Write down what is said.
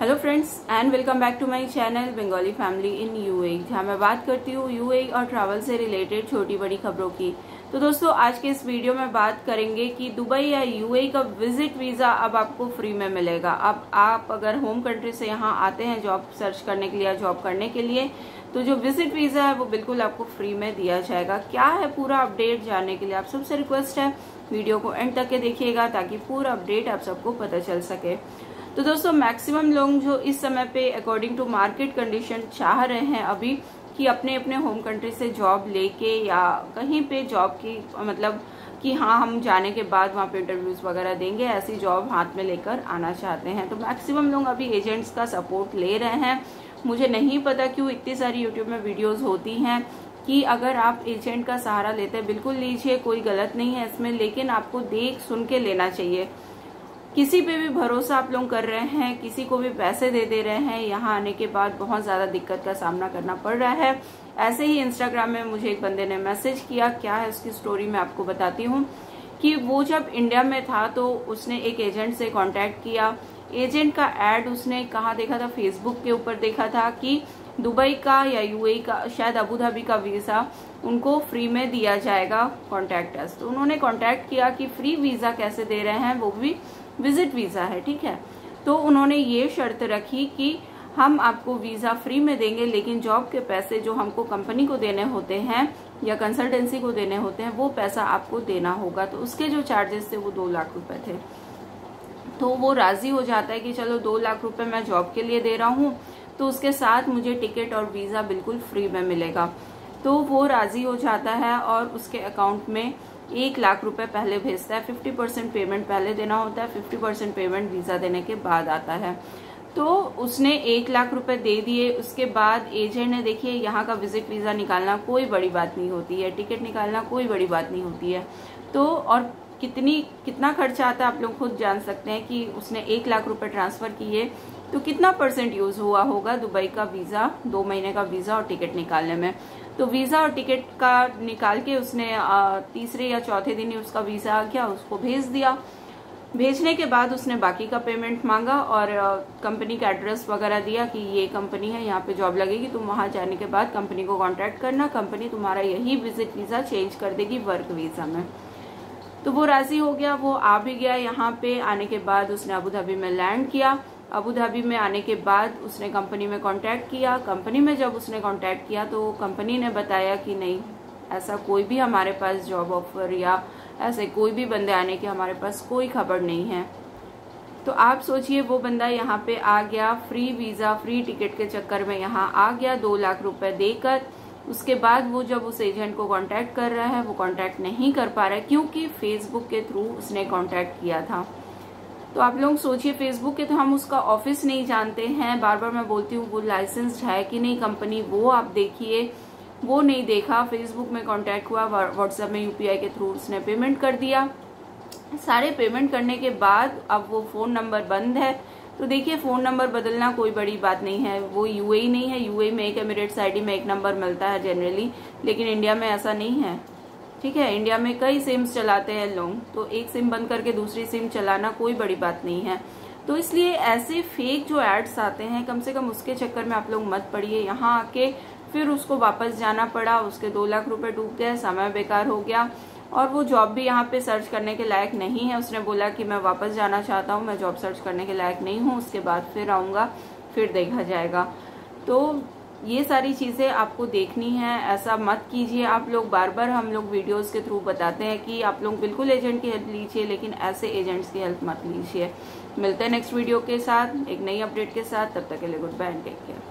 Hello friends and welcome back to my channel Bengali family in UAE, जहाँ मैं बात करती हूँ यूएई और ट्रैवल से रिलेटेड छोटी बड़ी खबरों की। तो दोस्तों आज के इस वीडियो में बात करेंगे कि दुबई या यूएई का विजिट वीज़ा अब आपको फ्री में मिलेगा। अब आप अगर होम कंट्री से यहाँ आते हैं जॉब सर्च करने के लिए या जॉब करने के लिए, तो जो विजिट वीज़ा है वो बिल्कुल आपको फ्री में दिया जाएगा। क्या है पूरा अपडेट जानने के लिए आप सबसे रिक्वेस्ट है वीडियो को एंड तक के देखिएगा ताकि पूरा अपडेट आप सबको पता चल सके। तो दोस्तों मैक्सिमम लोग जो इस समय पे अकॉर्डिंग टू मार्केट कंडीशन चाह रहे हैं अभी कि अपने अपने होम कंट्री से जॉब लेके या कहीं पे जॉब की मतलब कि हाँ हम जाने के बाद वहाँ पे इंटरव्यूज वगैरह देंगे, ऐसी जॉब हाथ में लेकर आना चाहते हैं। तो मैक्सिमम लोग अभी एजेंट्स का सपोर्ट ले रहे हैं। मुझे नहीं पता क्यों इतनी सारी यूट्यूब में वीडियोज़ होती हैं कि अगर आप एजेंट का सहारा लेते हैं, बिल्कुल लीजिए, कोई गलत नहीं है इसमें, लेकिन आपको देख सुन के लेना चाहिए। किसी पे भी भरोसा आप लोग कर रहे हैं, किसी को भी पैसे दे दे रहे हैं, यहाँ आने के बाद बहुत ज़्यादा दिक्कत का सामना करना पड़ रहा है। ऐसे ही इंस्टाग्राम में मुझे एक बंदे ने मैसेज किया, क्या है उसकी स्टोरी मैं आपको बताती हूँ, कि वो जब इंडिया में था तो उसने एक एजेंट से कॉन्टैक्ट किया। एजेंट का एड उसने कहाँ देखा था, फेसबुक के ऊपर देखा था कि दुबई का या यूएई का शायद अबू धाबी का वीज़ा उनको फ्री में दिया जाएगा कॉन्टैक्टर्स। तो उन्होंने कॉन्टैक्ट किया कि फ्री वीज़ा कैसे दे रहे हैं, वो भी विजिट वीज़ा है, ठीक है। तो उन्होंने ये शर्त रखी कि हम आपको वीज़ा फ्री में देंगे लेकिन जॉब के पैसे जो हमको कंपनी को देने होते हैं या कंसल्टेंसी को देने होते हैं वो पैसा आपको देना होगा। तो उसके जो चार्जेस थे वो 2 लाख रुपए थे। तो वो राज़ी हो जाता है कि चलो 2 लाख रुपए मैं जॉब के लिए दे रहा हूँ तो उसके साथ मुझे टिकट और वीज़ा बिल्कुल फ्री में मिलेगा। तो वो राज़ी हो जाता है और उसके अकाउंट में 1 लाख रुपए पहले भेजता है। 50% पेमेंट पहले देना होता है, 50% पेमेंट वीज़ा देने के बाद आता है। तो उसने 1 लाख रुपए दे दिए। उसके बाद एजेंट ने, देखिए यहाँ का विजिट वीज़ा निकालना कोई बड़ी बात नहीं होती है, टिकट निकालना कोई बड़ी बात नहीं होती है। तो और कितना खर्चा आता है आप लोग खुद जान सकते हैं कि उसने 1 लाख रुपए ट्रांसफ़र किए तो कितना परसेंट यूज़ हुआ होगा दुबई का वीज़ा, 2 महीने का वीज़ा और टिकट निकालने में। तो वीज़ा और टिकट का निकाल के उसने तीसरे या चौथे दिन ही उसका वीज़ा आ गया, उसको भेज दिया। भेजने के बाद उसने बाकी का पेमेंट मांगा और कंपनी का एड्रेस वगैरह दिया कि ये कंपनी है, यहाँ पे जॉब लगेगी, तुम वहाँ जाने के बाद कंपनी को कॉन्टैक्ट करना, कंपनी तुम्हारा यही विजिट वीज़ा चेंज कर देगी वर्क वीज़ा में। तो वो राज़ी हो गया, वो आ भी गया। यहाँ पे आने के बाद उसने अबू धाबी में लैंड किया। अबू धाबी में आने के बाद उसने कंपनी में कांटेक्ट किया। कंपनी में जब उसने कांटेक्ट किया तो कंपनी ने बताया कि नहीं, ऐसा कोई भी हमारे पास जॉब ऑफर या ऐसे कोई भी बंदे आने की हमारे पास कोई खबर नहीं है। तो आप सोचिए वो बंदा यहाँ पे आ गया, फ्री वीज़ा फ्री टिकट के चक्कर में यहाँ आ गया 2 लाख रुपए देकर। उसके बाद वो जब उस एजेंट को कांटेक्ट कर रहा है वो कांटेक्ट नहीं कर पा रहा है क्योंकि फेसबुक के थ्रू उसने कांटेक्ट किया था। तो आप लोग सोचिए, फेसबुक के तो हम उसका ऑफिस नहीं जानते हैं, बार बार मैं बोलती हूँ, वो लाइसेंस्ड है कि नहीं कंपनी, वो आप देखिए, वो नहीं देखा। फेसबुक में कांटेक्ट हुआ, व्हाट्सएप में यूपीआई के थ्रू उसने पेमेंट कर दिया। सारे पेमेंट करने के बाद अब वो फ़ोन नंबर बंद है। तो देखिए फ़ोन नंबर बदलना कोई बड़ी बात नहीं है, वो यूएई नहीं है, यूएई में एक एमिरेट्स आईडी में एक नंबर मिलता है जनरली, लेकिन इंडिया में ऐसा नहीं है, ठीक है। इंडिया में कई सिम्स चलाते हैं लोग, तो एक सिम बंद करके दूसरी सिम चलाना कोई बड़ी बात नहीं है। तो इसलिए ऐसे फेक जो एड्स आते हैं कम से कम उसके चक्कर में आप लोग मत पड़िए। यहाँ आके फिर उसको वापस जाना पड़ा, उसके 2 लाख रुपए डूब गए, समय बेकार हो गया और वो जॉब भी यहाँ पे सर्च करने के लायक नहीं है। उसने बोला कि मैं वापस जाना चाहता हूँ, मैं जॉब सर्च करने के लायक नहीं हूँ, उसके बाद फिर आऊँगा, फिर देखा जाएगा। तो ये सारी चीज़ें आपको देखनी है, ऐसा मत कीजिए आप लोग। बार बार हम लोग वीडियोस के थ्रू बताते हैं कि आप लोग बिल्कुल एजेंट की हेल्प लीजिए लेकिन ऐसे एजेंट्स की हेल्प मत लीजिए। मिलते हैं नेक्स्ट वीडियो के साथ एक नई अपडेट के साथ, तब तक के लिए goodbye and take care.